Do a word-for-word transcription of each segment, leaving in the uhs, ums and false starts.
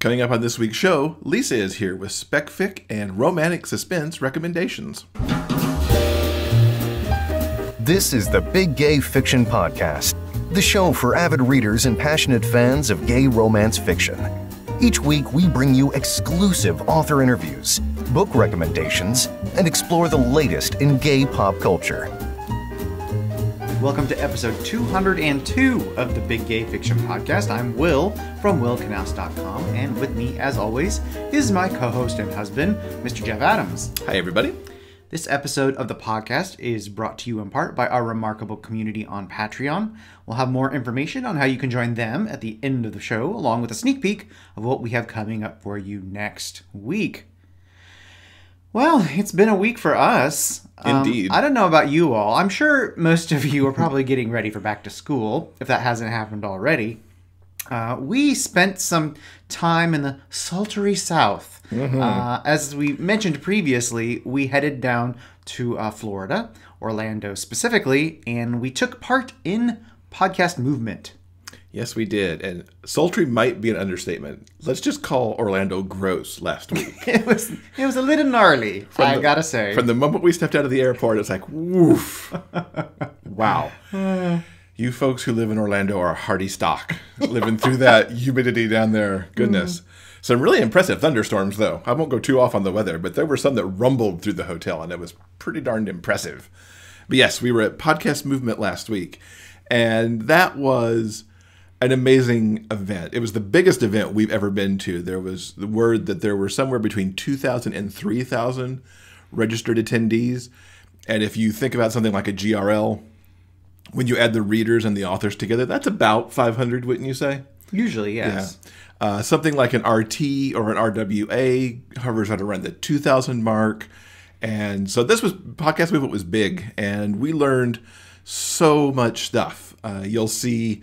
Coming up on this week's show, Lisa is here with spec fic and romantic suspense recommendations. This is the Big Gay Fiction Podcast, the show for avid readers and passionate fans of gay romance fiction. Each week, we bring you exclusive author interviews, book recommendations, and explore the latest in gay pop culture. Welcome to episode two hundred and two of the Big Gay Fiction Podcast. I'm Will from will knaus dot com, and with me, as always, is my co-host and husband, Mister Jeff Adams. Hi, everybody. This episode of the podcast is brought to you in part by our remarkable community on Patreon. We'll have more information on how you can join them at the end of the show, along with a sneak peek of what we have coming up for you next week. Well, it's been a week for us. Indeed. Um, I don't know about you all. I'm sure most of you are probably getting ready for back to school, if that hasn't happened already. Uh, we spent some time in the sultry South. Mm-hmm. uh, as we mentioned previously, we headed down to uh, Florida, Orlando specifically, and we took part in Podcast Movement. Yes, we did. And sultry might be an understatement. Let's just call Orlando gross last week. it was it was a little gnarly, from I the, gotta say. From the moment we stepped out of the airport, it's like, woof. Wow. Uh, you folks who live in Orlando are a hardy stock. Living through that humidity down there. Goodness. Mm. Some really impressive thunderstorms, though. I won't go too off on the weather, but there were some that rumbled through the hotel, and it was pretty darned impressive. But yes, we were at Podcast Movement last week, and that was an amazing event. It was the biggest event we've ever been to. There was the word that there were somewhere between two thousand and three thousand registered attendees. And if you think about something like a G R L, when you add the readers and the authors together, that's about five hundred, wouldn't you say? Usually, yes. Yeah. Uh, something like an R T or an R W A hovers at around the two thousand mark. And so this was, Podcast Movement was big, and we learned so much stuff. Uh, you'll see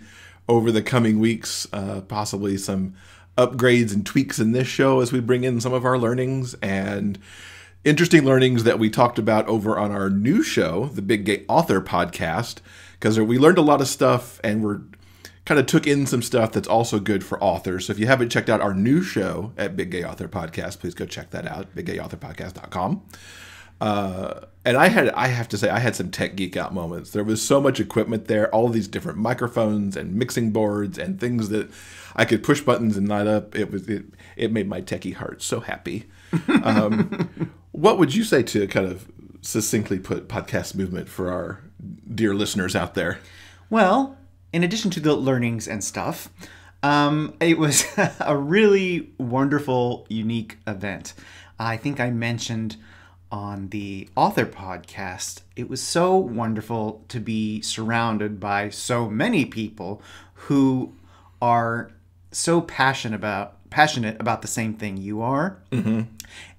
over the coming weeks, uh, possibly some upgrades and tweaks in this show as we bring in some of our learnings and interesting learnings that we talked about over on our new show, the Big Gay Author Podcast, because we learned a lot of stuff and we're kind of took in some stuff that's also good for authors. So if you haven't checked out our new show at Big Gay Author Podcast, please go check that out, big gay author podcast dot com. Uh, and I had, I have to say, I had some tech geek out moments. There was so much equipment there, all these different microphones and mixing boards and things that I could push buttons and light up. It was, it, it made my techie heart so happy. Um, what would you say to kind of succinctly put Podcast Movement for our dear listeners out there? Well, in addition to the learnings and stuff, um, it was a really wonderful, unique event. I think I mentioned on the author podcast, it was so wonderful to be surrounded by so many people who are so passionate about passionate about the same thing you are. Mm-hmm.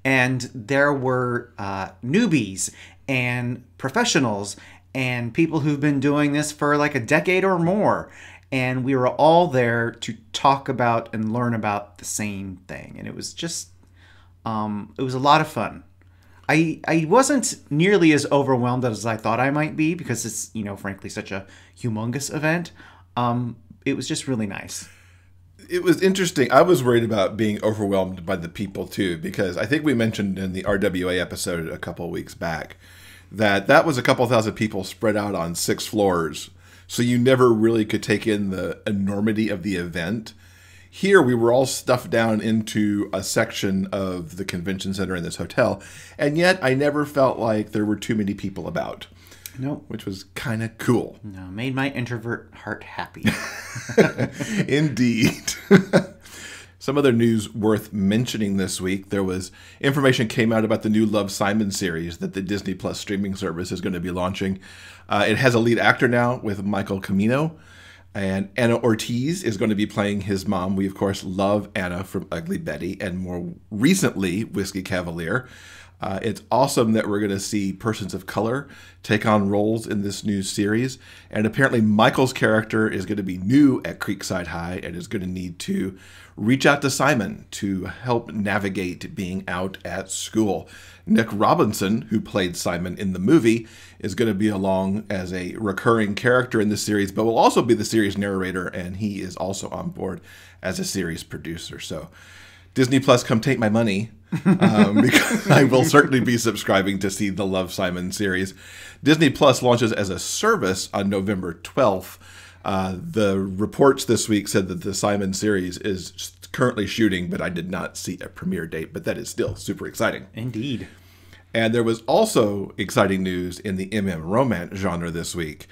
And there were uh, newbies and professionals and people who've been doing this for like a decade or more. And we were all there to talk about and learn about the same thing. And it was just, um, it was a lot of fun. I, I wasn't nearly as overwhelmed as I thought I might be because it's, you know, frankly, such a humongous event. Um, it was just really nice. It was interesting. I was worried about being overwhelmed by the people, too, because I think we mentioned in the R W A episode a couple of weeks back that that was a couple thousand people spread out on six floors. So you never really could take in the enormity of the event. Here, we were all stuffed down into a section of the convention center in this hotel, and yet I never felt like there were too many people about. Nope. Which was kind of cool. No, made my introvert heart happy. Indeed. Some other news worth mentioning this week, there was information came out about the new Love, Simon series that the Disney Plus streaming service is going to be launching. Uh, it has a lead actor now with Michael Cimino. And Anna Ortiz is going to be playing his mom. We, of course, love Anna from Ugly Betty and more recently, Whiskey Cavalier. Uh, it's awesome that we're going to see persons of color take on roles in this new series. And apparently Michael's character is going to be new at Creekside High and is going to need to reach out to Simon to help navigate being out at school. Nick Robinson, who played Simon in the movie, is going to be along as a recurring character in the series, but will also be the series narrator, and he is also on board as a series producer. So Disney Plus, come take my money. um, because I will certainly be subscribing to see the Love, Simon series. Disney Plus launches as a service on November twelfth. Uh, the reports this week said that the Simon series is currently shooting, but I did not see a premiere date. But that is still super exciting. Indeed. And there was also exciting news in the M M romance genre this week.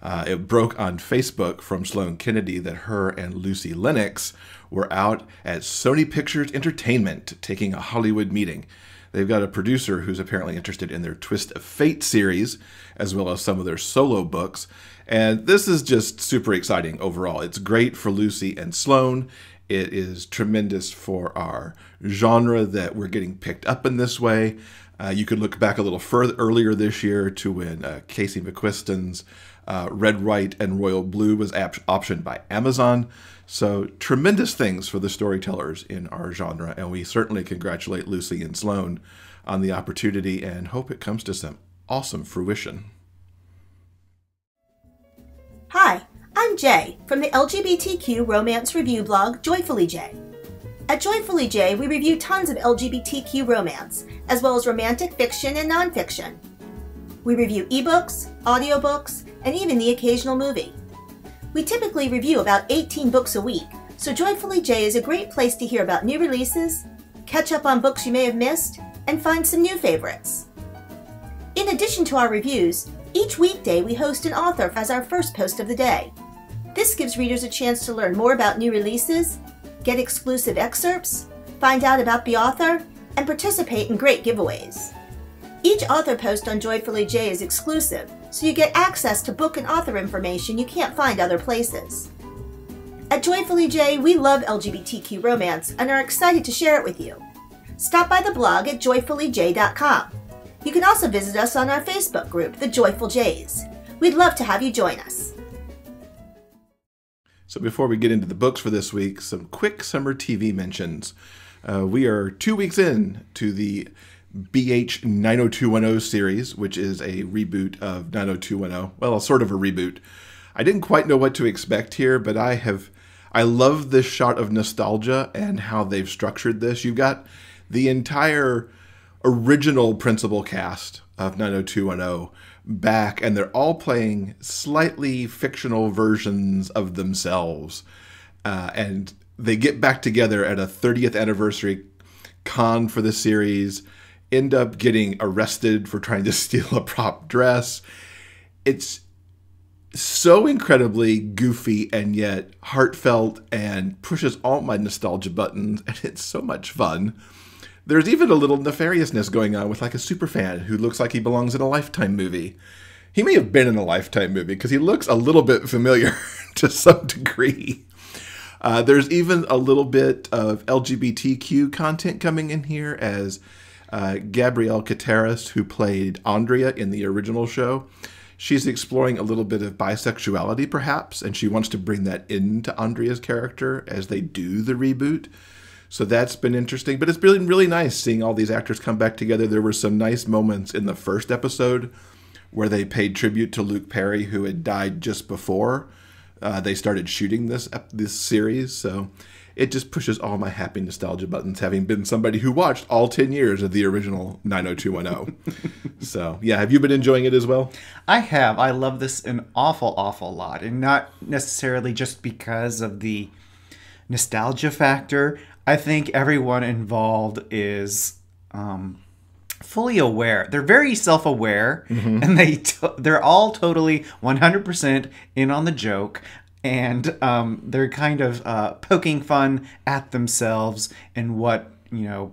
Uh, it broke on Facebook from Sloane Kennedy that her and Lucy Lennox were out at Sony Pictures Entertainment taking a Hollywood meeting. They've got a producer who's apparently interested in their Twist of Fate series, as well as some of their solo books. And this is just super exciting overall. It's great for Lucy and Sloane. It is tremendous for our genre that we're getting picked up in this way. Uh, you could look back a little further earlier this year to when uh, Casey McQuiston's Uh, Red, White, and Royal Blue was optioned by Amazon. So tremendous things for the storytellers in our genre, and we certainly congratulate Lucy and Sloane on the opportunity and hope it comes to some awesome fruition. Hi, I'm Jay from the L G B T Q romance review blog Joyfully Jay. At Joyfully Jay, we review tons of L G B T Q romance, as well as romantic fiction and nonfiction. We review ebooks, audiobooks, and even the occasional movie. We typically review about eighteen books a week, so Joyfully Jay is a great place to hear about new releases, catch up on books you may have missed, and find some new favorites. In addition to our reviews, each weekday we host an author as our first post of the day. This gives readers a chance to learn more about new releases, get exclusive excerpts, find out about the author, and participate in great giveaways. Each author post on Joyfully Jay is exclusive, so you get access to book and author information you can't find other places. At Joyfully Jay, we love L G B T Q romance and are excited to share it with you. Stop by the blog at joyfully jay dot com. You can also visit us on our Facebook group, The Joyful Jays. We'd love to have you join us. So before we get into the books for this week, some quick summer T V mentions. Uh, we are two weeks in to the B H nine oh two one oh series, which is a reboot of nine oh two one oh. Well, sort of a reboot. I didn't quite know what to expect here, but I have, I love this shot of nostalgia and how they've structured this. You've got the entire original principal cast of nine oh two one oh back, and they're all playing slightly fictional versions of themselves. Uh, and they get back together at a thirtieth anniversary con for the series, end up getting arrested for trying to steal a prop dress. It's so incredibly goofy and yet heartfelt and pushes all my nostalgia buttons, and it's so much fun. There's even a little nefariousness going on with like a super fan who looks like he belongs in a Lifetime movie. He may have been in a Lifetime movie because he looks a little bit familiar to some degree. Uh, there's even a little bit of L G B T Q content coming in here as Uh, Gabrielle Cateras, who played Andrea in the original show, she's exploring a little bit of bisexuality, perhaps, and she wants to bring that into Andrea's character as they do the reboot. So that's been interesting, but it's been really nice seeing all these actors come back together. There were some nice moments in the first episode where they paid tribute to Luke Perry, who had died just before uh, they started shooting this this series. So it just pushes all my happy nostalgia buttons, having been somebody who watched all ten years of the original nine oh two one oh. So, yeah, have you been enjoying it as well? I have. I love this an awful, awful lot, and not necessarily just because of the nostalgia factor. I think everyone involved is um, fully aware. They're very self-aware, mm-hmm. and they t they're all totally one hundred percent in on the joke. And um, they're kind of uh, poking fun at themselves and what, you know,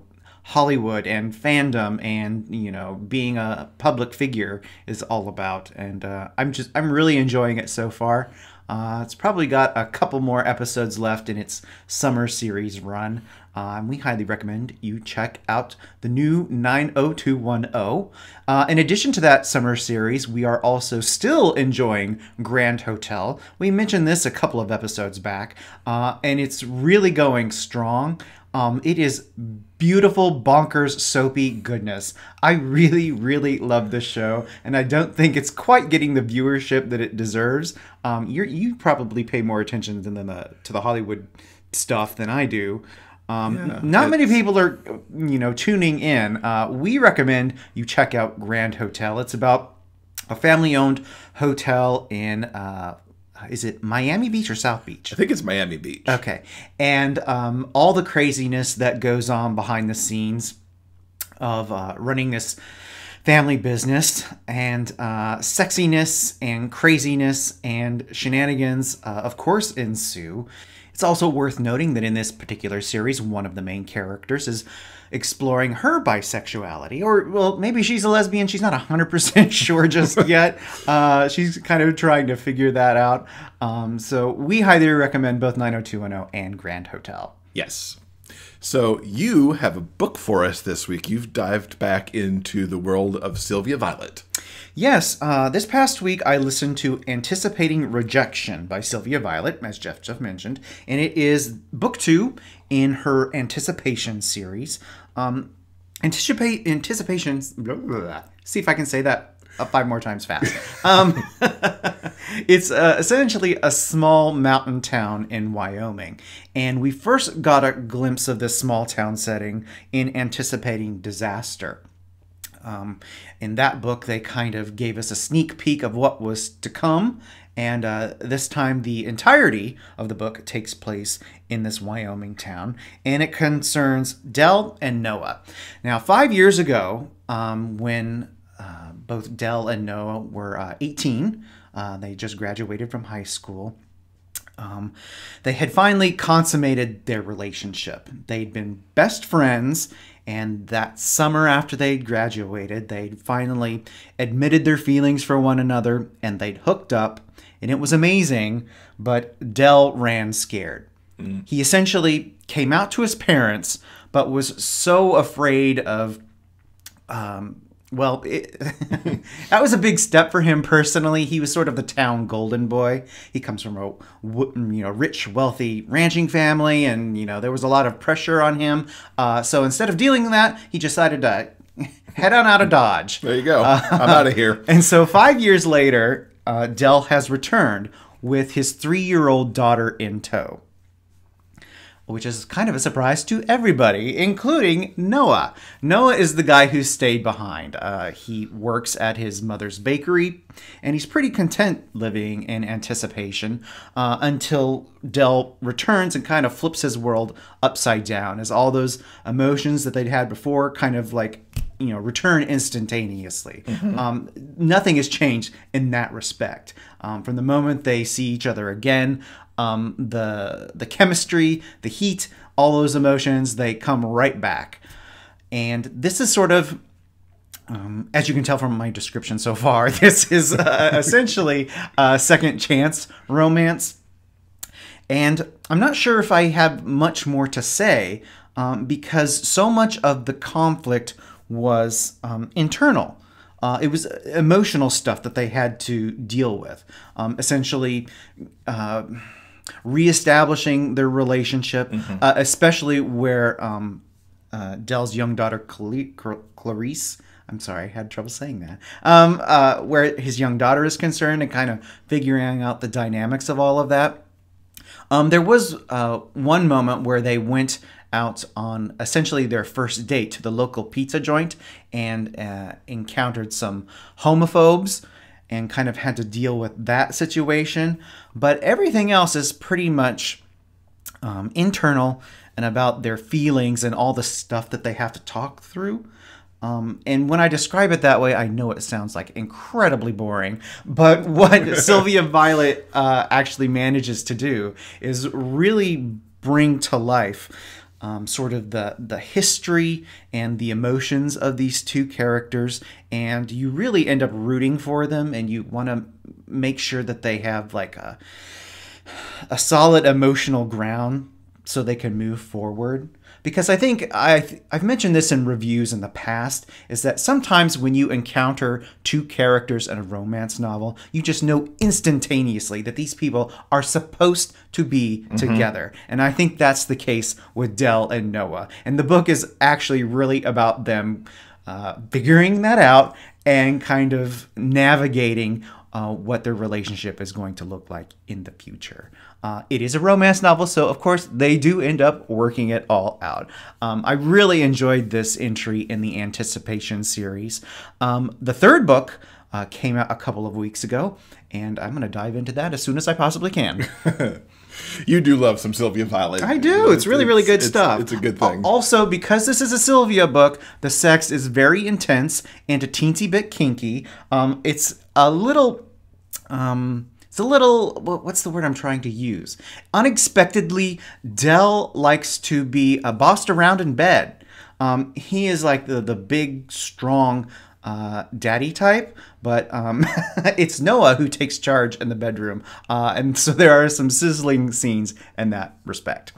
Hollywood and fandom and, you know, being a public figure is all about. And uh, I'm just, I'm really enjoying it so far. Uh, it's probably got a couple more episodes left in its summer series run. Um, we highly recommend you check out the new nine oh two one oh. Uh, in addition to that summer series, we are also still enjoying Grand Hotel. We mentioned this a couple of episodes back, uh, and it's really going strong. Um, it is beautiful, bonkers, soapy goodness. I really, really love this show, and I don't think it's quite getting the viewership that it deserves. Um, you're, you probably pay more attention than the, to the Hollywood stuff than I do. Um, yeah, not many people are, you know, tuning in. Uh, we recommend you check out Grand Hotel. It's about a family-owned hotel in, uh, is it Miami Beach or South Beach? I think it's Miami Beach. Okay. And um, all the craziness that goes on behind the scenes of uh, running this family business, and uh, sexiness and craziness and shenanigans, uh, of course, ensue. It's also worth noting that in this particular series, one of the main characters is exploring her bisexuality, or, well, maybe she's a lesbian. She's not one hundred percent sure just yet. Uh, she's kind of trying to figure that out. Um, so we highly recommend both nine oh two one oh and Grand Hotel. Yes. So you have a book for us this week. You've dived back into the world of Silvia Violet. Yes, uh, this past week I listened to Anticipating Rejection by Silvia Violet, as Jeff Jeff mentioned, and it is book two in her Anticipation series. Um, anticipate Anticipation, blah, blah, blah. See if I can say that uh, five more times fast. Um, it's uh, essentially a small mountain town in Wyoming, and we first got a glimpse of this small town setting in Anticipating Disaster. Um, in that book, they kind of gave us a sneak peek of what was to come, and uh, this time the entirety of the book takes place in this Wyoming town, and it concerns Dell and Noah. Now, five years ago, um, when uh, both Dell and Noah were uh, eighteen, uh, they just graduated from high school. Um, they had finally consummated their relationship. They'd been best friends, and that summer after they'd graduated, they'd finally admitted their feelings for one another, and they'd hooked up, and it was amazing, but Dell ran scared. Mm. He essentially came out to his parents, but was so afraid of... Um, Well, it, that was a big step for him personally. He was sort of the town golden boy. He comes from a you know rich, wealthy ranching family, and you know there was a lot of pressure on him. Uh, so instead of dealing with that, he decided to head on out of Dodge. There you go. Uh, I'm out of here. And so five years later, uh, Dell has returned with his three-year-old daughter in tow, which is kind of a surprise to everybody, including Noah. Noah is the guy who stayed behind. Uh, he works at his mother's bakery, and he's pretty content living in Anticipation uh, until Dell returns and kind of flips his world upside down, as all those emotions that they'd had before kind of like, you know, return instantaneously. Mm-hmm. Um, nothing has changed in that respect. Um, from the moment they see each other again, Um, the the chemistry, the heat, all those emotions, they come right back. And this is sort of, um, as you can tell from my description so far, this is uh, essentially a second chance romance. And I'm not sure if I have much more to say um, because so much of the conflict was um, internal. Uh, it was emotional stuff that they had to deal with, um, essentially uh, reestablishing their relationship, mm-hmm. uh, especially where um, uh, Dell's young daughter Clarice, I'm sorry, I had trouble saying that, um, uh, where his young daughter is concerned, and kind of figuring out the dynamics of all of that. Um, there was uh, one moment where they went out on essentially their first date to the local pizza joint and uh, encountered some homophobes and kind of had to deal with that situation. But everything else is pretty much um, internal and about their feelings and all the stuff that they have to talk through. Um, and when I describe it that way, I know it sounds like incredibly boring, but what Silvia Violet uh, actually manages to do is really bring to life um, sort of the, the history and the emotions of these two characters, and you really end up rooting for them, and you want to make sure that they have like a, a solid emotional ground so they can move forward. Because I think I, I've mentioned this in reviews in the past, is that sometimes when you encounter two characters in a romance novel, you just know instantaneously that these people are supposed to be mm-hmm. together. And I think that's the case with Del and Noah. And the book is actually really about them uh, figuring that out and kind of navigating uh, what their relationship is going to look like in the future. Uh, it is a romance novel, so of course they do end up working it all out. Um, I really enjoyed this entry in the Anticipation series. Um, the third book uh, came out a couple of weeks ago, and I'm going to dive into that as soon as I possibly can. You do love some Silvia Violet. I do. It's, it's really, really good it's, stuff. It's, it's a good thing. Also, because this is a Silvia book, the sex is very intense and a teensy bit kinky. Um, it's a little... Um, It's a little, what's the word I'm trying to use? Unexpectedly, Del likes to be uh, bossed around in bed. Um, he is like the, the big, strong uh, daddy type, but um, it's Noah who takes charge in the bedroom. Uh, and so there are some sizzling scenes in that respect.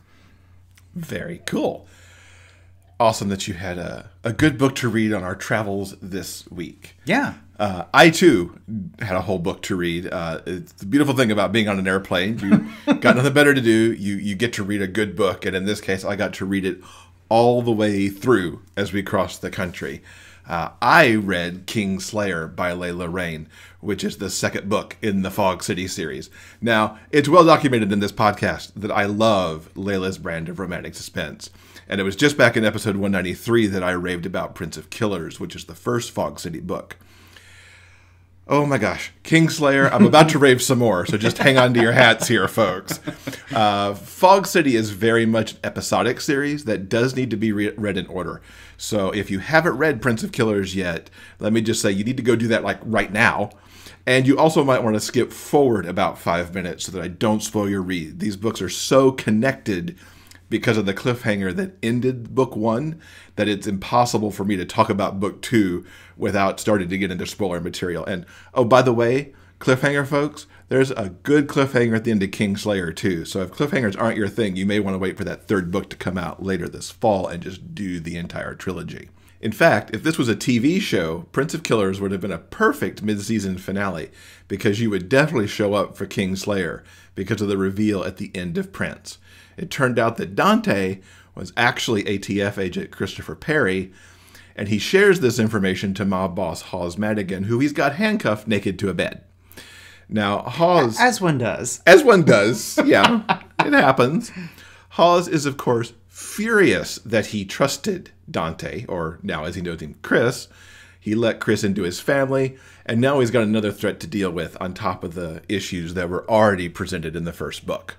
Very cool. Awesome that you had a, a good book to read on our travels this week. Yeah. Uh, I, too, had a whole book to read. Uh, it's the beautiful thing about being on an airplane. You got nothing better to do. You, you get to read a good book. And in this case, I got to read it all the way through as we crossed the country. Uh, I read King Slayer by Layla Reyne, which is the second book in the Fog City series. Now, it's well documented in this podcast that I love Layla's brand of romantic suspense. And it was just back in episode one ninety-three that I raved about Prince of Killers, which is the first Fog City book. Oh my gosh, Kingslayer, I'm about to rave some more, so just hang on to your hats here, folks. Uh, Fog City is very much an episodic series that does need to be re read in order. So if you haven't read Prince of Killers yet, let me just say you need to go do that like right now. And you also might want to skip forward about five minutes so that I don't spoil your read. These books are so connected because of the cliffhanger that ended book one, that it's impossible for me to talk about book two without starting to get into spoiler material. And, oh, by the way, cliffhanger, folks, there's a good cliffhanger at the end of Kingslayer, too. So if cliffhangers aren't your thing, you may want to wait for that third book to come out later this fall and just do the entire trilogy. In fact, if this was a T V show, Prince of Killers would have been a perfect mid-season finale, because you would definitely show up for Kingslayer because of the reveal at the end of Prince. It turned out that Dante was actually A T F agent Christopher Perry, and he shares this information to mob boss Hawes Madigan, who he's got handcuffed naked to a bed. Now, Hawes... As one does. As one does, yeah. It happens. Hawes is, of course, furious that he trusted Dante, or now as he knows him, Chris. He let Chris into his family, and now he's got another threat to deal with on top of the issues that were already presented in the first book.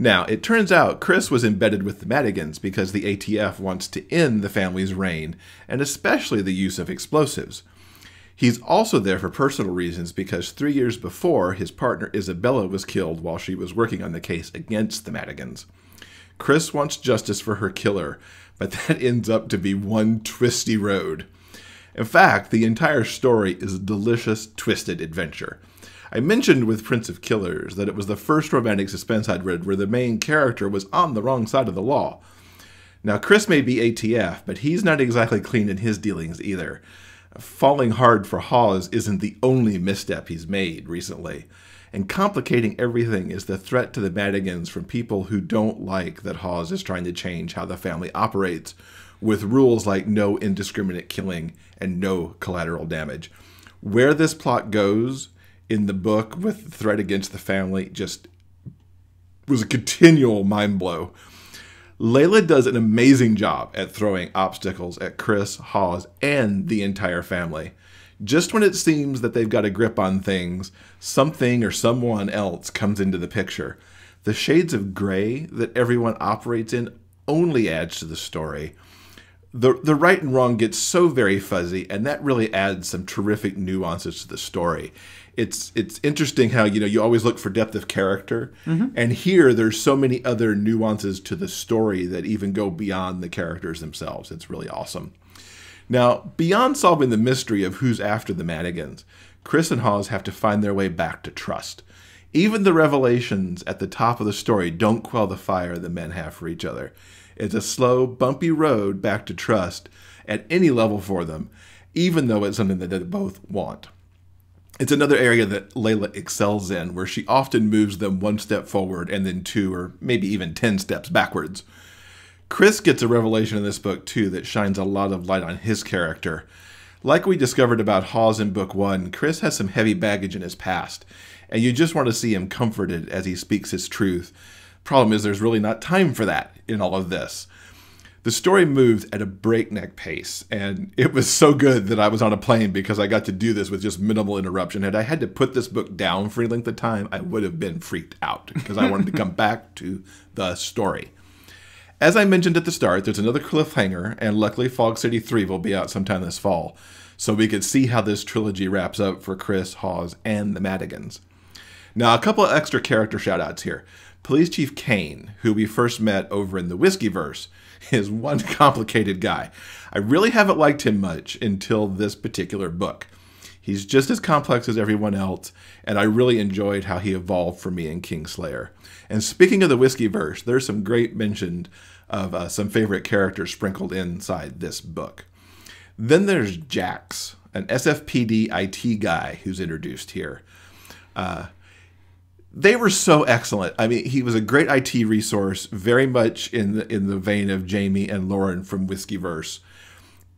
Now, it turns out Chris was embedded with the Madigans because the A T F wants to end the family's reign, and especially the use of explosives. He's also there for personal reasons because three years before, his partner Isabella was killed while she was working on the case against the Madigans. Chris wants justice for her killer, but that ends up to be one twisty road. In fact, the entire story is a delicious, twisted adventure. I mentioned with Prince of Killers that it was the first romantic suspense I'd read where the main character was on the wrong side of the law. Now, Chris may be A T F, but he's not exactly clean in his dealings either. Falling hard for Hawes isn't the only misstep he's made recently. And complicating everything is the threat to the Madigans from people who don't like that Hawes is trying to change how the family operates, with rules like no indiscriminate killing and no collateral damage. Where this plot goes in the book with the threat against the family just was a continual mind blow. Layla does an amazing job at throwing obstacles at Chris, Hawes, and the entire family. Just when it seems that they've got a grip on things, something or someone else comes into the picture. The shades of gray that everyone operates in only adds to the story. the the right and wrong gets so very fuzzy, and that really adds some terrific nuances to the story. It's it's interesting how, you know, you always look for depth of character, mm-hmm. and here there's so many other nuances to the story that even go beyond the characters themselves. It's really awesome. Now, beyond solving the mystery of who's after the Madigans, Chris and Hawes have to find their way back to trust. Even the revelations at the top of the story don't quell the fire the men have for each other. It's a slow, bumpy road back to trust at any level for them, even though it's something that they both want. It's another area that Layla excels in, where she often moves them one step forward and then two or maybe even ten steps backwards. Chris gets a revelation in this book, too, that shines a lot of light on his character. Like we discovered about Hawes in book one, Chris has some heavy baggage in his past, and you just want to see him comforted as he speaks his truth. Problem is, there's really not time for that in all of this. The story moves at a breakneck pace, and it was so good that I was on a plane because I got to do this with just minimal interruption. Had I had to put this book down for any length of time, I would have been freaked out because I wanted to come back to the story. As I mentioned at the start, there's another cliffhanger, and luckily Fog City three will be out sometime this fall, so we could see how this trilogy wraps up for Chris, Hawes, and the Madigans. Now, a couple of extra character shout-outs here. Police Chief Kane, who we first met over in the Whiskeyverse, is one complicated guy. I really haven't liked him much until this particular book. He's just as complex as everyone else, and I really enjoyed how he evolved for me in King Slayer. And speaking of the Whiskeyverse, there's some great mention of uh, some favorite characters sprinkled inside this book. Then there's Jax, an S F P D I T guy who's introduced here. Uh, They were so excellent. I mean, he was a great I T resource, very much in the, in the vein of Jamie and Lauren from Whiskeyverse.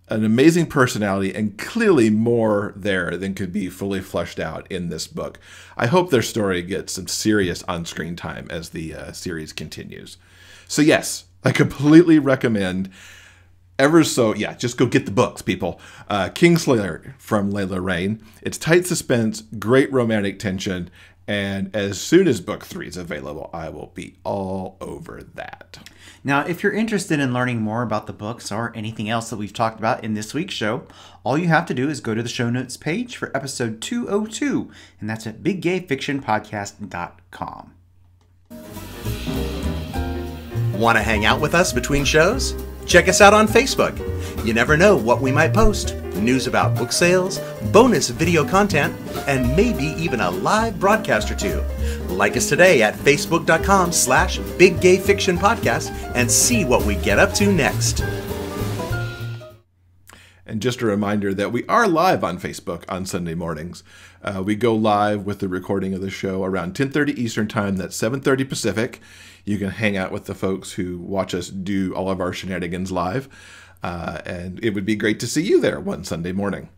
An amazing personality, and clearly more there than could be fully fleshed out in this book. I hope their story gets some serious on-screen time as the uh, series continues. So yes, I completely recommend ever so, yeah, just go get the books, people. Uh, King Slayer from Layla Reyne. It's tight suspense, great romantic tension, and as soon as book three is available, I will be all over that. Now, if you're interested in learning more about the books or anything else that we've talked about in this week's show, all you have to do is go to the show notes page for episode two oh two, and that's at big gay fiction podcast dot com. Want to hang out with us between shows? Check us out on Facebook. You never know what we might post. News about book sales, bonus video content, and maybe even a live broadcast or two. Like us today at facebook.com slash Big Gay Fiction Podcast and see what we get up to next. And just a reminder that we are live on Facebook on Sunday mornings. Uh, we go live with the recording of the show around ten thirty Eastern Time. That's seven thirty Pacific. You can hang out with the folks who watch us do all of our shenanigans live. Uh, and it would be great to see you there one Sunday morning.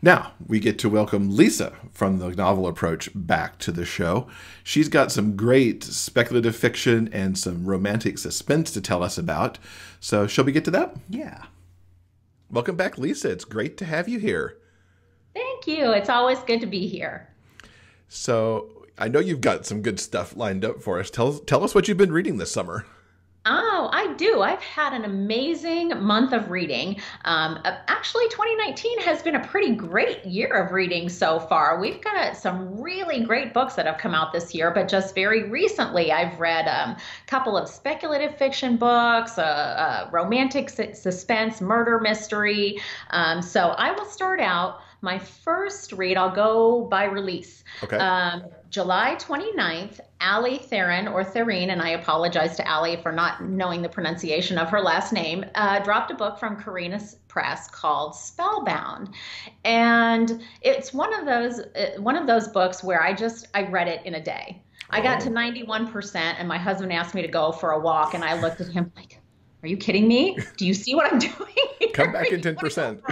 Now, we get to welcome Lisa from The Novel Approach back to the show. She's got some great speculative fiction and some romantic suspense to tell us about. So shall we get to that? Yeah. Welcome back, Lisa. It's great to have you here. Thank you. It's always good to be here. So I know you've got some good stuff lined up for us. Tell, tell us what you've been reading this summer. Oh, I do. I've had an amazing month of reading. Um, actually, twenty nineteen has been a pretty great year of reading so far. We've got some really great books that have come out this year, but just very recently I've read um, a couple of speculative fiction books, a uh, uh, romantic suspense, murder mystery. Um, so I will start out my first read. I'll go by release. Okay. Um, July twenty-ninth, Allie Therin, or Therin, and I apologize to Allie for not knowing the pronunciation of her last name, uh, dropped a book from Karina Press called Spellbound. And it's one of those uh, one of those books where I just, I read it in a day. Oh. I got to ninety-one percent and my husband asked me to go for a walk and I looked at him like, are you kidding me? Do you see what I'm doing here? Come back in ten percent.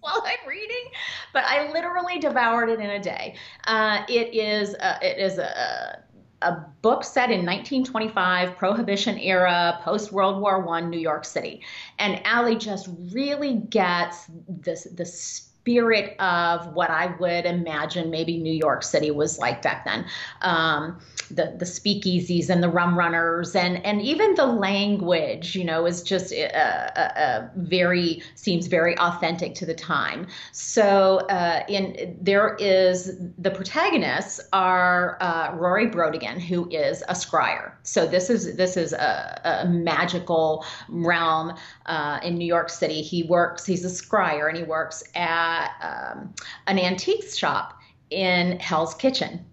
While I'm reading, but I literally devoured it in a day. Uh, it is a, it is a, a book set in nineteen twenty-five, Prohibition era, post-World War One New York City. And Allie just really gets this, the spirit spirit of what I would imagine maybe New York City was like back then. Um, the, the speakeasies and the rum runners and, and even the language, you know, is just a, a, a very, seems very authentic to the time. So uh, in there is, the protagonists are uh, Rory Brodigan, who is a scryer. So this is, this is a, a magical realm uh, in New York City. He works, he's a scryer, and he works at At, um, an antique shop in Hell's Kitchen,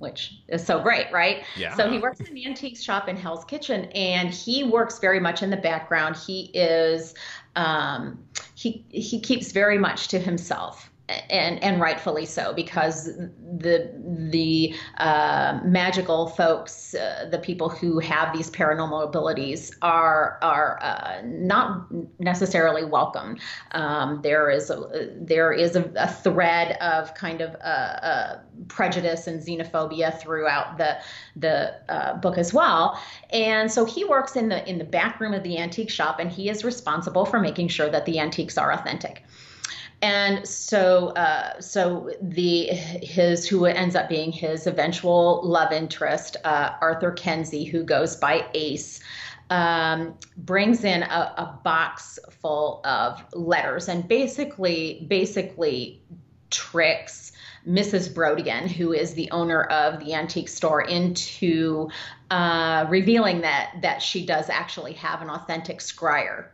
which is so great, right? Yeah. So he works in an antique shop in Hell's Kitchen, and he works very much in the background. He is, um, he he keeps very much to himself, and and rightfully so, because the the uh, magical folks, uh, the people who have these paranormal abilities, are are uh, not necessarily welcome. Um, there is a, there is a, a thread of kind of uh, uh, prejudice and xenophobia throughout the the uh, book as well. And so he works in the in the back room of the antique shop, and he is responsible for making sure that the antiques are authentic. And so, uh, so the, his, who ends up being his eventual love interest, uh, Arthur Kenzie, who goes by Ace, um, brings in a, a box full of letters and basically, basically tricks Missus Brodigan, who is the owner of the antique store, into, uh, revealing that, that she does actually have an authentic scryer.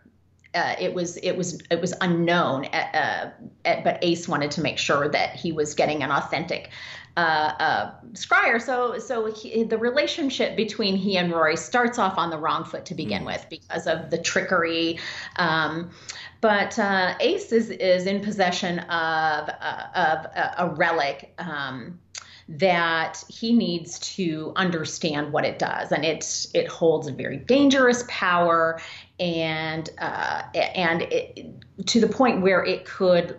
Uh, it was it was it was unknown, at, uh, at, but Ace wanted to make sure that he was getting an authentic uh, uh, scryer. So so he, the relationship between he and Rory starts off on the wrong foot to begin mm. with because of the trickery. Um, but uh, Ace is is in possession of uh, of a, a relic. Um, that he needs to understand what it does, and it's it holds a very dangerous power, and uh and it, to the point where it could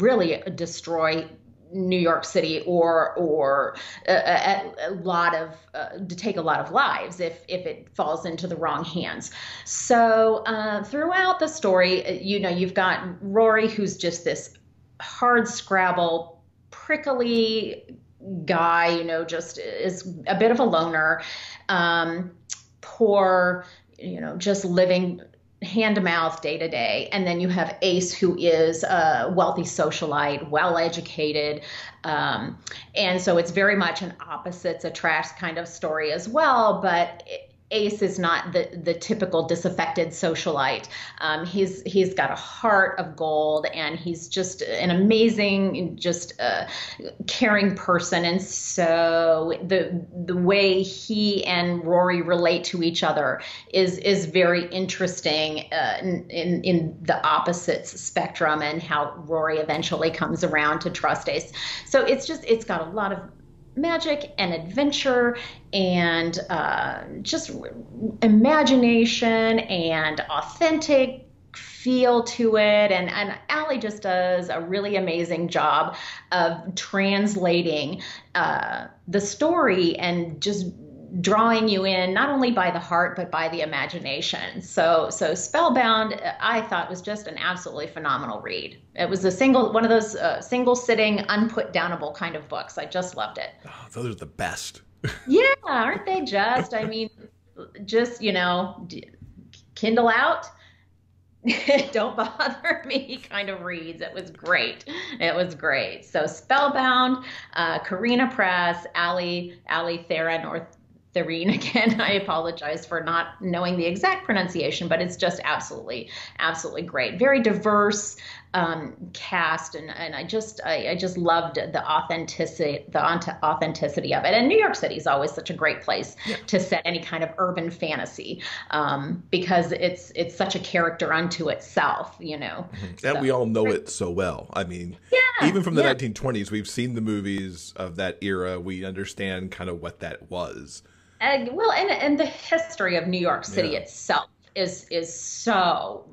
really destroy New York City or or a, a lot of uh, to take a lot of lives if if it falls into the wrong hands. So uh throughout the story, you know, you've got Rory, who's just this hard scrabble prickly guy, you know, just is a bit of a loner, um, poor, you know, just living hand to mouth day to day. And then you have Ace, who is a wealthy socialite, well-educated. Um, and so it's very much an opposites attract kind of story as well, but it, Ace is not the, the typical disaffected socialite. Um, he's he's got a heart of gold, and he's just an amazing, just uh, caring person. And so the the way he and Rory relate to each other is is very interesting uh, in, in in the opposites spectrum, and how Rory eventually comes around to trust Ace. So it's just it's got a lot of magic and adventure and uh, just imagination and authentic feel to it. And, and Allie just does a really amazing job of translating uh, the story and just drawing you in not only by the heart, but by the imagination. So, so Spellbound, I thought, was just an absolutely phenomenal read. It was a single, one of those uh, single sitting, unput-downable kind of books. I just loved it. Oh, those are the best. Yeah. Aren't they just, I mean, just, you know, Kindle out, don't bother me kind of reads. It was great. It was great. So Spellbound, uh, Karina Press, Allie, Allie Therin, or Therin again. I apologize for not knowing the exact pronunciation, but it's just absolutely, absolutely great. Very diverse um, cast, and and I just I, I just loved the authenticity the authenticity of it. And New York City is always such a great place yeah. to set any kind of urban fantasy um, because it's it's such a character unto itself, you know. Mm-hmm. And so, we all know it so well. I mean, yeah, even from the yeah. nineteen twenties, we've seen the movies of that era. We understand kind of what that was. And, well, and, and the history of New York City yeah. itself is is so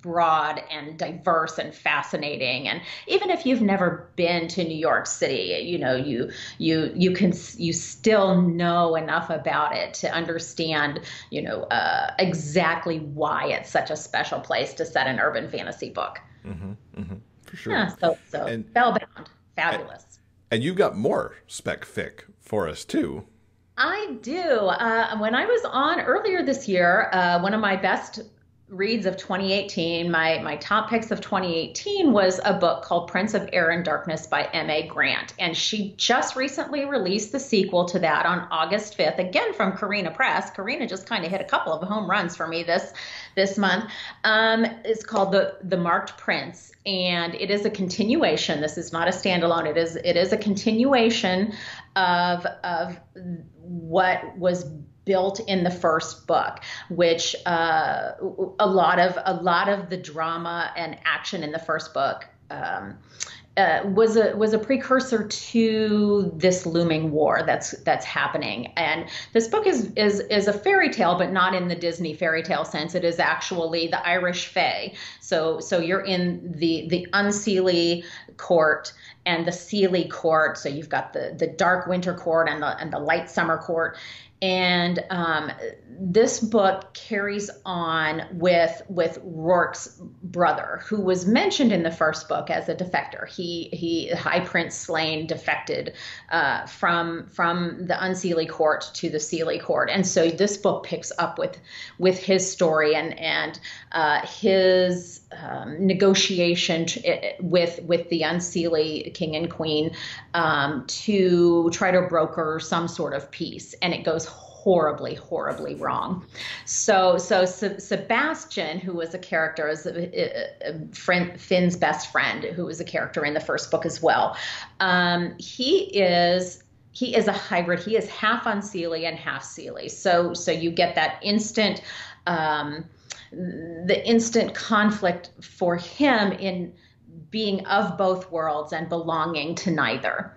broad and diverse and fascinating. And even if you've never been to New York City, you know, you you you can you still know enough about it to understand, you know, uh, exactly why it's such a special place to set an urban fantasy book. Mm-hmm, mm-hmm. for sure. Yeah, so so and, Spellbound, fabulous. And, and you've got more spec fic for us too. I do. Uh, when I was on earlier this year, uh, one of my best reads of twenty eighteen, my my top picks of twenty eighteen was a book called Prince of Air and Darkness by M. A. Grant. And she just recently released the sequel to that on August fifth, again from Karina Press. Karina just kind of hit a couple of home runs for me this this month. Um, it's called The The Marked Prince, and it is a continuation. This is not a standalone. It is it is a continuation of of what was built in the first book, which uh, a lot of a lot of the drama and action in the first book um, uh, was a was a precursor to this looming war that's that's happening. And this book is is is a fairy tale, but not in the Disney fairy tale sense. It is actually the Irish Fae. So so you're in the the Unseelie court and the Seelie court. So you've got the the dark winter court and the and the light summer court. And um, this book carries on with with Rourke's brother, who was mentioned in the first book as a defector. He he High Prince Slain defected uh, from from the Unseelie court to the Seelie court, and so this book picks up with with his story and and uh, his um, negotiation t with with the Unseelie king and queen um, to try to broker some sort of peace, and it goes horribly, horribly wrong. So, so Se Sebastian, who was a character, is a, a friend, Finn's best friend, who was a character in the first book as well. Um, he is he is a hybrid. He is half Unseelie and half Seelie. So, so you get that instant, um, the instant conflict for him in being of both worlds and belonging to neither.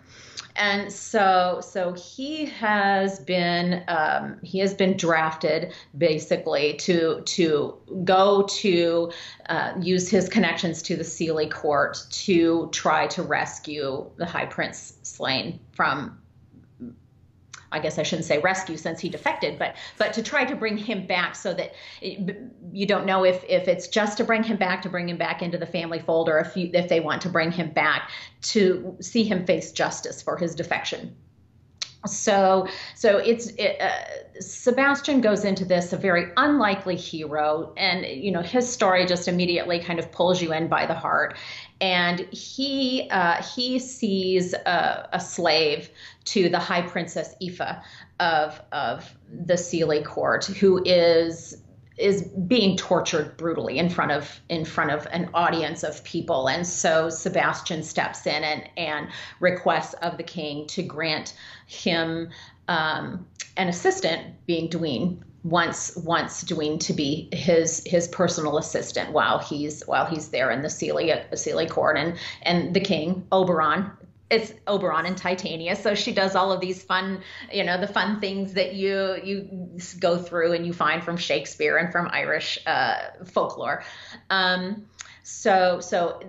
And so, so he has been um, he has been drafted basically to to go to uh, use his connections to the Seelie court to try to rescue the High Prince Slain from. I guess I shouldn't say rescue since he defected, but but to try to bring him back so that it, you don't know if if it's just to bring him back to bring him back into the family fold, or if you, if they want to bring him back to see him face justice for his defection. So so it's it, uh, Sebastian goes into this a very unlikely hero, and you know his story just immediately kind of pulls you in by the heart. And he uh, he sees a, a slave to the High Princess Aoife of of the Seelie court, who is is being tortured brutally in front of in front of an audience of people. And so Sebastian steps in and and requests of the king to grant him um, an assistant, being Duane. Wants wants Duane to be his his personal assistant while he's while he's there in the Seelie Seelie court, and and the king Oberon. It's Oberon and Titania, so she does all of these fun, you know, the fun things that you you go through and you find from Shakespeare and from Irish uh, folklore. Um, so so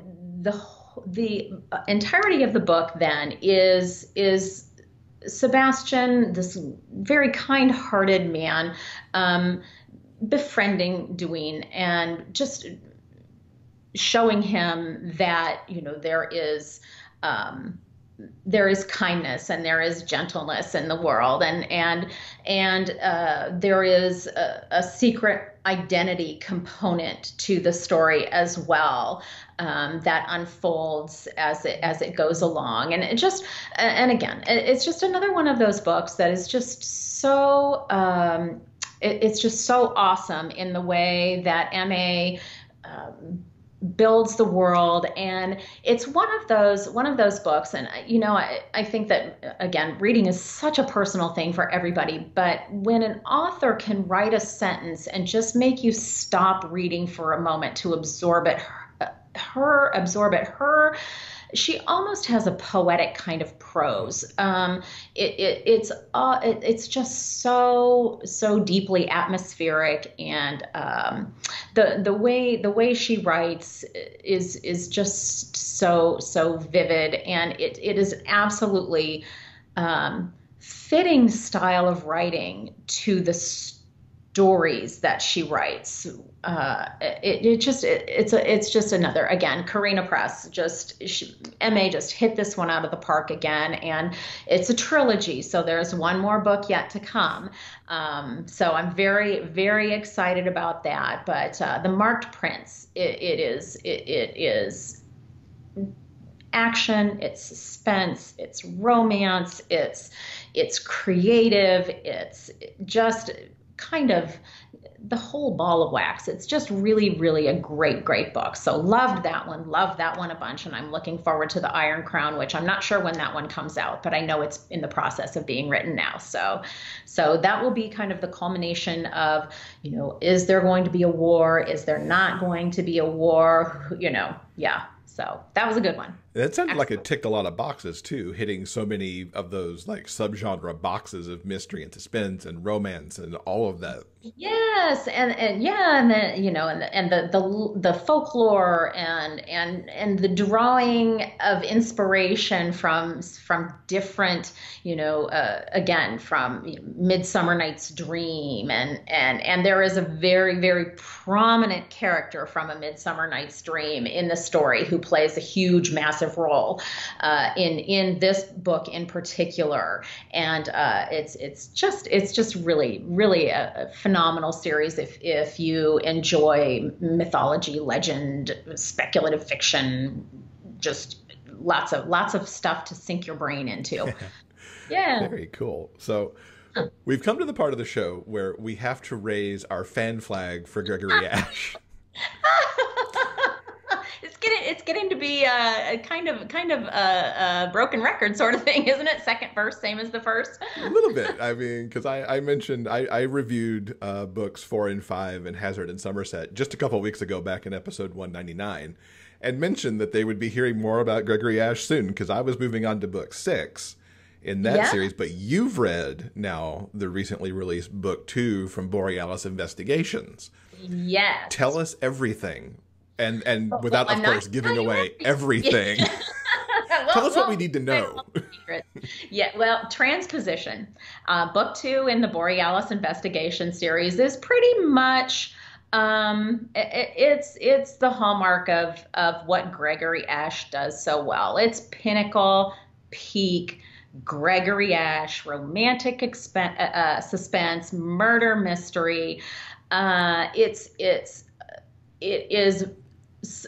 the the entirety of the book then is is Sebastian, this very kind-hearted man, um, befriending Duane and just showing him that you know there is. Um, there is kindness and there is gentleness in the world, and and and uh, there is a, a secret identity component to the story as well um, that unfolds as it as it goes along. And it just and again, it's just another one of those books that is just so um, it, it's just so awesome in the way that M A Um, builds the world. And it's one of those one of those books, and you know I, I think that again, reading is such a personal thing for everybody, but when an author can write a sentence and just make you stop reading for a moment to absorb it her, her absorb it her she almost has a poetic kind of prose. Um, it, it, it's uh, it, it's just so so deeply atmospheric, and um, the the way the way she writes is is just so so vivid, and it it is absolutely um, fitting style of writing to the stories that she writes. Uh, it, it just it, it's a, it's just another again. Karina Press just she, M A just hit this one out of the park again, and it's a trilogy. So there's one more book yet to come. Um, so I'm very very excited about that. But uh, the Marked Prince it, it is it, it is. action, it's suspense, it's romance, it's it's creative, it's just kind of the whole ball of wax. It's just really, really a great, great book. So loved that one, loved that one a bunch, and I'm looking forward to The Iron Crown, which I'm not sure when that one comes out, but I know it's in the process of being written now. So, so that will be kind of the culmination of, you know, is there going to be a war? Is there not going to be a war? You know, yeah. So that was a good one. That sounded Excellent. Like it ticked a lot of boxes, too, hitting so many of those like subgenre boxes of mystery and suspense and romance and all of that. Yes. And, and yeah. And then, you know, and the, and the, the, the folklore and, and, and the drawing of inspiration from, from different, you know, uh, again, from Midsummer Night's Dream. And, and, and there is a very, very prominent character from A Midsummer Night's Dream in the story who plays a huge, massive role uh, in in this book in particular, and uh, it's it's just it's just really really a, a phenomenal series. If if you enjoy mythology, legend, speculative fiction, just lots of lots of stuff to sink your brain into. Yeah, very cool. So. We've come to the part of the show where we have to raise our fan flag for Gregory Ashe. It's getting it's getting to be a, a kind of kind of a, a broken record sort of thing, isn't it? Second verse, same as the first. A little bit. I mean, because I, I mentioned I, I reviewed uh, books four and five and Hazard and Somerset just a couple of weeks ago, back in episode one ninety-nine, and mentioned that they would be hearing more about Gregory Ashe soon because I was moving on to book six in that yeah. series. But you've read now the recently released book two from Borealis Investigations. Yes. Tell us everything. And and well, without, well, of course, giving away everything. well, Tell us well, what we need to know. yeah, well, Transposition. Uh, book two in the Borealis Investigation series is pretty much, um, it, it's it's the hallmark of, of what Gregory Ashe does so well. It's pinnacle, peak, Gregory Ashe, romantic expen uh, suspense, murder mystery. Uh, it's it's it is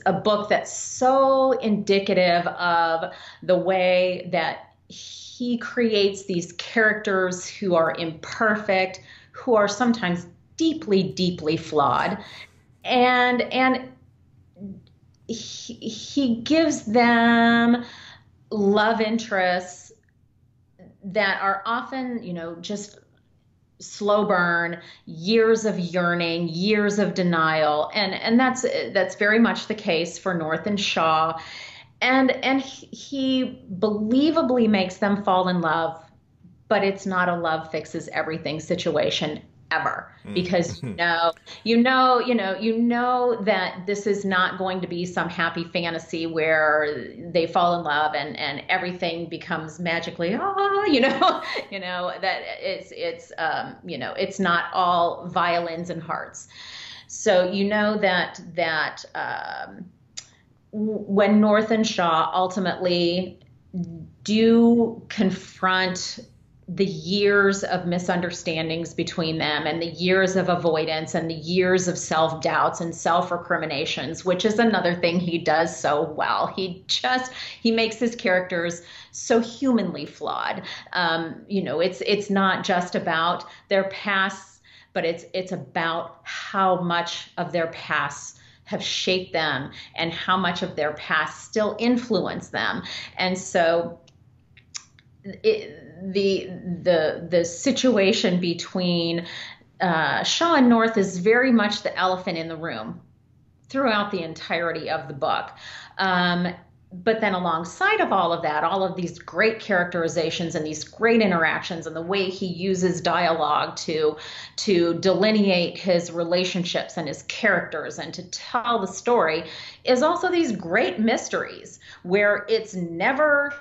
a book that's so indicative of the way that he creates these characters who are imperfect, who are sometimes deeply, deeply flawed. And, and he, he gives them love interests that are often, you know, just slow burn, years of yearning, years of denial, and and that's that's very much the case for North and Shaw, and and he believably makes them fall in love, but it's not a love fixes everything situation ever, because you know you know you know you know that this is not going to be some happy fantasy where they fall in love and and everything becomes magically ah you know you know that it's it's um you know it's not all violins and hearts. So you know that that um when North and Shaw ultimately do confront the years of misunderstandings between them and the years of avoidance and the years of self-doubts and self-recriminations, which is another thing he does so well. He just, he makes his characters so humanly flawed. Um, you know, it's, it's not just about their pasts, but it's, it's about how much of their pasts have shaped them and how much of their past still influence them. And so it, the the the situation between uh, Shaw and North is very much the elephant in the room throughout the entirety of the book. Um, but then alongside of all of that, all of these great characterizations and these great interactions and the way he uses dialogue to to delineate his relationships and his characters and to tell the story is also these great mysteries where it's never...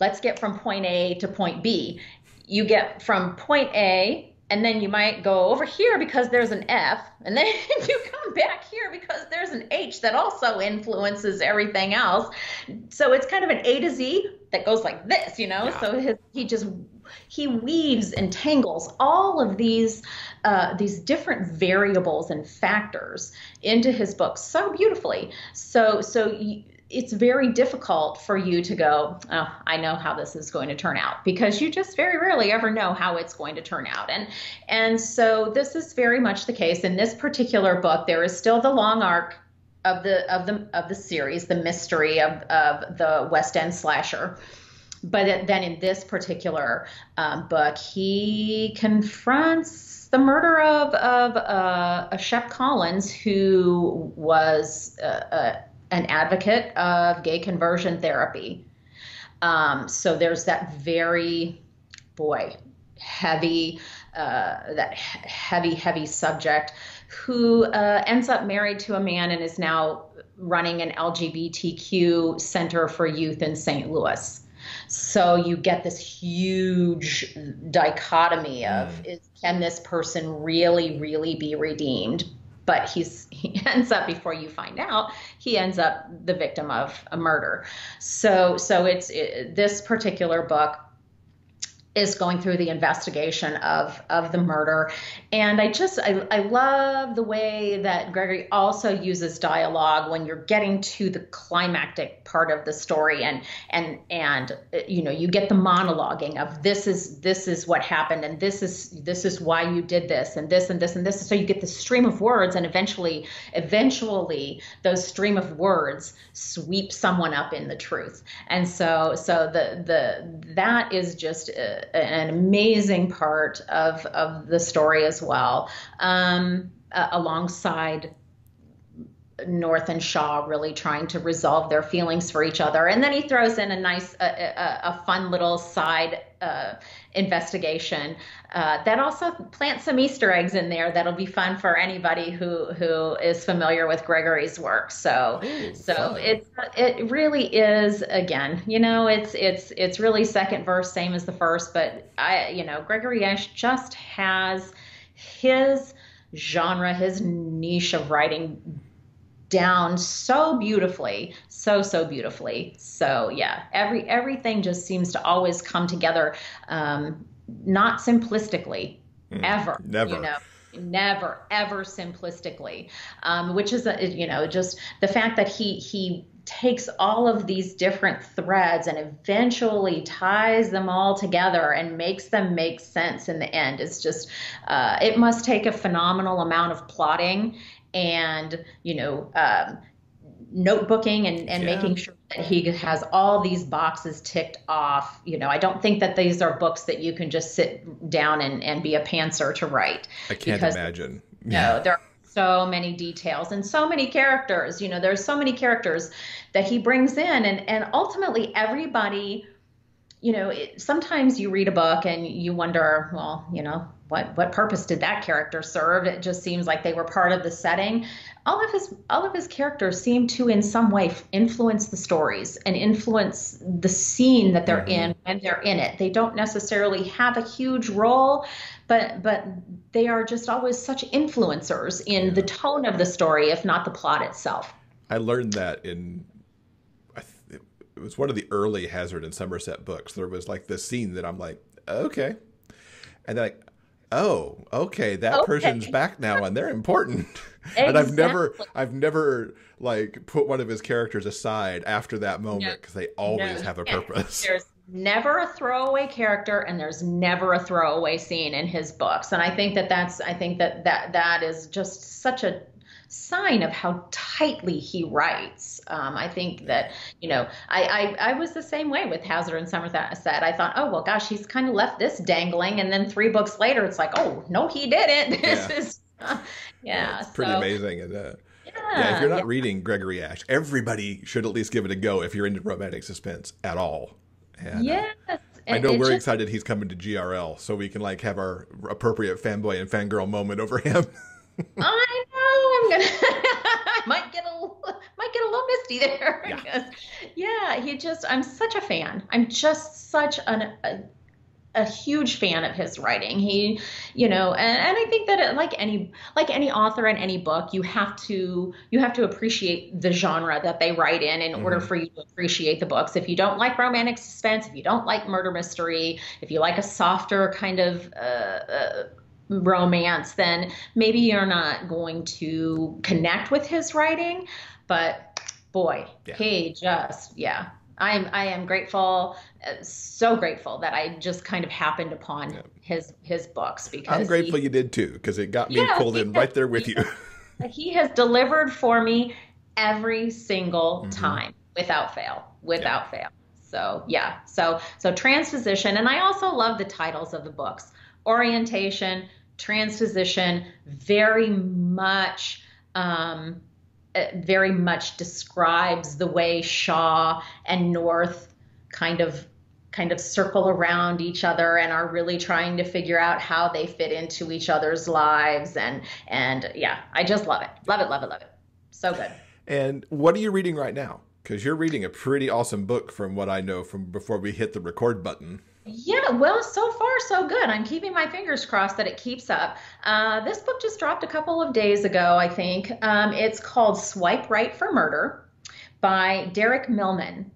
Let's get from point A to point B. You get from point A and then you might go over here because there's an F, and then you come back here because there's an H that also influences everything else. So it's kind of an A to Z that goes like this, you know? Yeah. So his, he just, he weaves and tangles all of these, uh, these different variables and factors into his book so beautifully. So, so you, it's very difficult for you to go, oh, I know how this is going to turn out, because you just very rarely ever know how it's going to turn out. And, and so this is very much the case in this particular book. There is still the long arc of the, of the, of the series, the mystery of, of the West End slasher. But then in this particular um, book, he confronts the murder of, of, uh, of Shep Collins, who was, uh, uh, an advocate of gay conversion therapy. Um, so there's that very, boy, heavy, uh, that heavy, heavy subject who uh, ends up married to a man and is now running an L G B T Q center for youth in Saint Louis. So you get this huge dichotomy of, mm. is, can this person really, really be redeemed? But he's, he ends up, before you find out, he ends up the victim of a murder. So, so it's, it, this particular book is going through the investigation of, of the murder. And I just, I, I love the way that Gregory also uses dialogue when you're getting to the climactic part of the story. And, and, and, you know, you get the monologuing of this is, this is what happened. And this is, this is why you did this and this and this and this. So you get the stream of words, and eventually, eventually those stream of words sweep someone up in the truth. And so, so the, the, that is just a, an amazing part of, of the story as well, um, uh, alongside North and Shaw really trying to resolve their feelings for each other. And then he throws in a nice, a, a, a fun little side uh, investigation uh, that also plants some Easter eggs in there. That'll be fun for anybody who, who is familiar with Gregory's work. So, Ooh, so fun. it's, it really is, again, you know, it's, it's, it's really second verse, same as the first, but I, you know, Gregory Ashe just has his genre, his niche of writing down so beautifully, so, so beautifully. So yeah, every, everything just seems to always come together. Um, not simplistically, mm, ever, never, you know, never, ever simplistically, um, which is, a, you know, just the fact that he, he takes all of these different threads and eventually ties them all together and makes them make sense in the end. It's just, uh, it must take a phenomenal amount of plotting and, you know, um, notebooking and, and yeah. making sure that he has all these boxes ticked off. You know, I don't think that these are books that you can just sit down and, and be a pantser to write. I can't because, imagine. Yeah. No, there are so many details and so many characters. You know, there's so many characters that he brings in, and, and ultimately everybody, you know, it, sometimes you read a book and you wonder, well, you know, What, what purpose did that character serve? It just seems like they were part of the setting. All of his, all of his characters seem to, in some way, influence the stories and influence the scene that they're in when they're in it. They don't necessarily have a huge role, but, but they are just always such influencers in the tone of the story, if not the plot itself. I learned that in, I th it was one of the early Hazard and Somerset books. There was like this scene that I'm like, okay. And then I, oh, okay, that okay. person's back now and they're important. Exactly. And I've never, I've never like put one of his characters aside after that moment because no. they always no. have a purpose. There's never a throwaway character and there's never a throwaway scene in his books. And I think that that's, I think that that, that is just such a sign of how tightly he writes. Um, I think that, you know, I, I, I was the same way with Hazard and Somerset. I thought, oh, well, gosh, he's kind of left this dangling. And then three books later, it's like, oh, no, he didn't. This yeah. is, uh, yeah. yeah it's pretty so, amazing. And, uh, yeah, yeah. If you're not yeah. reading Gregory Ashe, everybody should at least give it a go if you're into romantic suspense at all. And, yes. Uh, I know it, it we're just, excited he's coming to G R L so we can like have our appropriate fanboy and fangirl moment over him. I know. I'm gonna. I might get a might get a little misty there. Yeah. yeah. He just. I'm such a fan. I'm just such an a, a huge fan of his writing. He, you know, and, and I think that it, like any, like any author and any book, you have to, you have to appreciate the genre that they write in, in mm-hmm. order for you to appreciate the books. If you don't like romantic suspense, if you don't like murder mystery, if you like a softer kind of, uh, uh romance, then maybe you're not going to connect with his writing. But boy, yeah. he just, yeah, I'm, I am grateful. So grateful that I just kind of happened upon yeah. his, his books, because I'm grateful he, you did too. 'Cause it got me yeah, pulled in has, right there with he you. Has, he has delivered for me every single mm-hmm. time without fail, without yeah. fail. So yeah. So, so Transposition. And I also love the titles of the books. Orientation, Transposition, very much, um, very much describes the way Shaw and North kind of, kind of circle around each other and are really trying to figure out how they fit into each other's lives. And, and yeah, I just love it. Love it, love it, love it. So good. And what are you reading right now? 'Cause you're reading a pretty awesome book from what I know from before we hit the record button. Yeah, well, so far, so good. I'm keeping my fingers crossed that it keeps up. Uh, this book just dropped a couple of days ago, I think. Um, it's called Swipe Right for Murder by Derek Milman.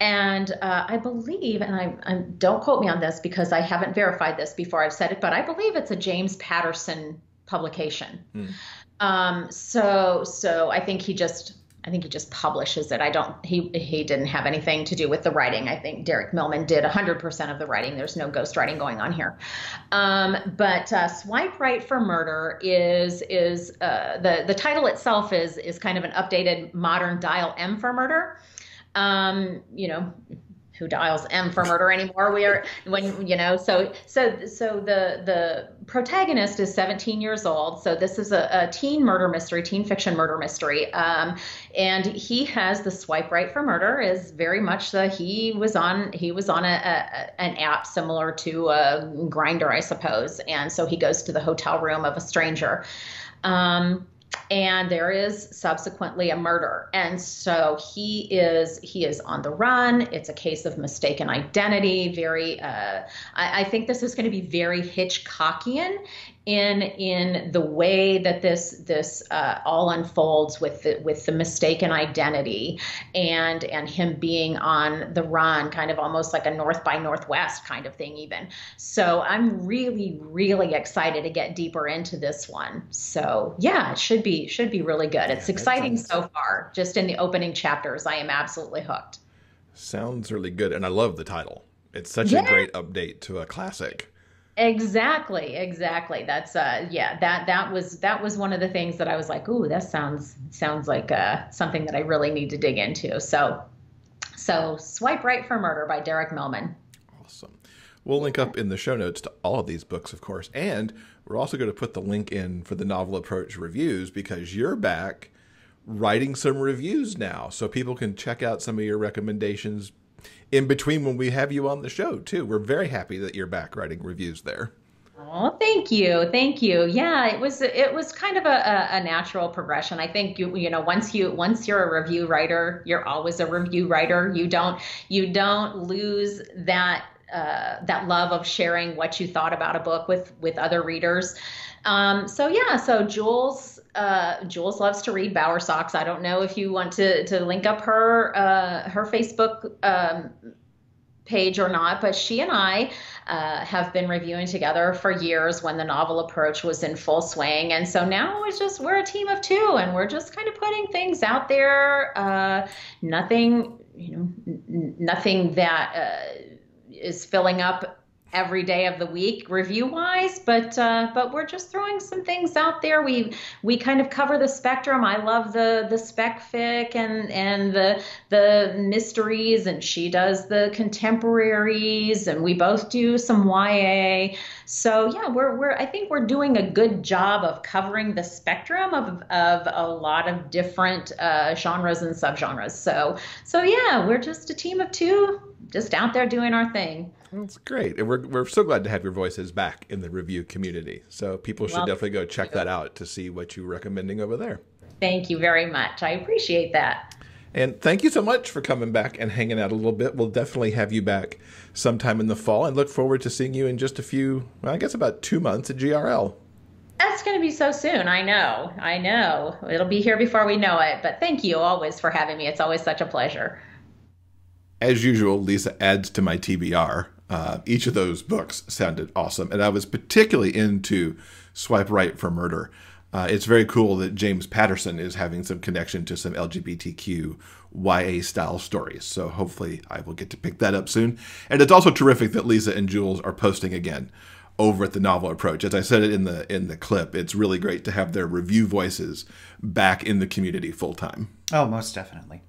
And uh, I believe, and I, I don't quote me on this because I haven't verified this before I've said it, but I believe it's a James Patterson publication. Hmm. Um, so, so I think he just... I think he just publishes it. I don't, he, he didn't have anything to do with the writing. I think Derek Milman did one hundred percent of the writing. There's no ghostwriting going on here. Um, but uh, Swipe Right for Murder is, is uh, the, the title itself is, is kind of an updated modern Dial M for Murder. Um, you know, who dials M for murder anymore? We are, when, you know, so, so, so the, the protagonist is seventeen years old. So this is a, a teen murder mystery, teen fiction murder mystery. Um, and he has the swipe right for murder is very much the, he was on, he was on a, a an app similar to a Grindr, I suppose. And so he goes to the hotel room of a stranger. Um, And there is subsequently a murder. And so he is, he is on the run. It's a case of mistaken identity. Very, uh, I, I think this is going to be very Hitchcockian in, in the way that this, this, uh, all unfolds with the, with the mistaken identity and, and him being on the run, kind of almost like a North by Northwest kind of thing even. So I'm really, really excited to get deeper into this one. So yeah, it should be, should be really good. It's yeah, exciting sounds... so far, just in the opening chapters. I am absolutely hooked. Sounds really good. And I love the title. It's such yeah. a great update to a classic. Exactly. Exactly. That's uh yeah, that, that was, that was one of the things that I was like, ooh, that sounds, sounds like uh something that I really need to dig into. So, so Swipe Right for Murder by Derek Milman. Awesome. We'll link up in the show notes to all of these books, of course. And we're also going to put the link in for the Novel Approach reviews, because you're back writing some reviews now. So people can check out some of your recommendations in between when we have you on the show too. We're very happy that you're back writing reviews there. Oh, thank you. Thank you. Yeah, it was, it was kind of a, a, a natural progression. I think, you, you know, once you, once you're a review writer, you're always a review writer. You don't, you don't lose that, uh, that love of sharing what you thought about a book with, with other readers. Um, so yeah, so Jules, uh, Jules loves to read Bower Socks. I don't know if you want to, to link up her, uh, her Facebook, um, page or not, but she and I, uh, have been reviewing together for years when the Novel Approach was in full swing. And so now it's just, we're a team of two and we're just kind of putting things out there. Uh, nothing, you know, n- nothing that, uh, is filling up every day of the week review wise, but, uh, but we're just throwing some things out there. We, we kind of cover the spectrum. I love the, the spec fic and, and the, the mysteries, and she does the contemporaries, and we both do some Y A. So yeah, we're, we're, I think we're doing a good job of covering the spectrum of, of a lot of different, uh, genres and subgenres. So, so yeah, we're just a team of two just out there doing our thing. That's great. And we're, we're so glad to have your voices back in the review community. So people should well, definitely go check that out to see what you're recommending over there. Thank you very much. I appreciate that. And thank you so much for coming back and hanging out a little bit. We'll definitely have you back sometime in the fall and look forward to seeing you in just a few, well, I guess about two months at G R L. That's going to be so soon. I know. I know. It'll be here before we know it. But thank you always for having me. It's always such a pleasure. As usual, Lisa adds to my T B R. Uh, each of those books sounded awesome. And I was particularly into Swipe Right for Murder. Uh, it's very cool that James Patterson is having some connection to some L G B T Q Y A style stories. So hopefully I will get to pick that up soon. And it's also terrific that Lisa and Jules are posting again over at The Novel Approach. As I said it in the in the clip, it's really great to have their review voices back in the community full time. Oh, most definitely.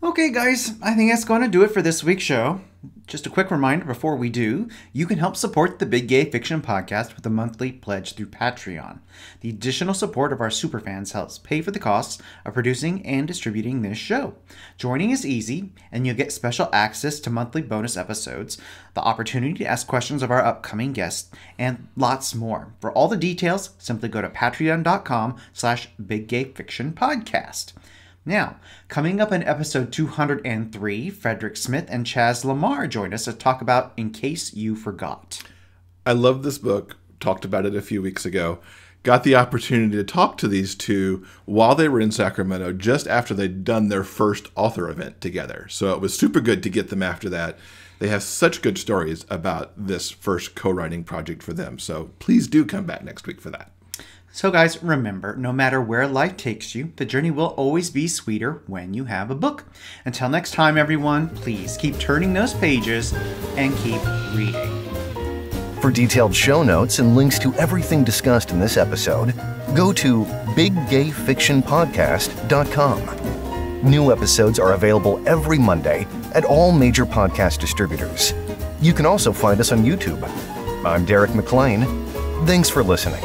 Okay, guys, I think that's going to do it for this week's show. Just a quick reminder before we do, you can help support the Big Gay Fiction Podcast with a monthly pledge through Patreon. The additional support of our superfans helps pay for the costs of producing and distributing this show. Joining is easy, and you'll get special access to monthly bonus episodes, the opportunity to ask questions of our upcoming guests, and lots more. For all the details, simply go to patreon.com slash biggayfictionpodcast. Now, coming up in episode two hundred and three, Frederick Smith and Chaz Lamar join us to talk about In Case You Forgot. I love this book. Talked about it a few weeks ago. Got the opportunity to talk to these two while they were in Sacramento, just after they'd done their first author event together. So it was super good to get them after that. They have such good stories about this first co-writing project for them. So please do come back next week for that. So guys, remember, no matter where life takes you, the journey will always be sweeter when you have a book. Until next time, everyone, please keep turning those pages and keep reading. For detailed show notes and links to everything discussed in this episode, go to big gay fiction podcast dot com. New episodes are available every Monday at all major podcast distributors. You can also find us on YouTube. I'm Derek McLean. Thanks for listening.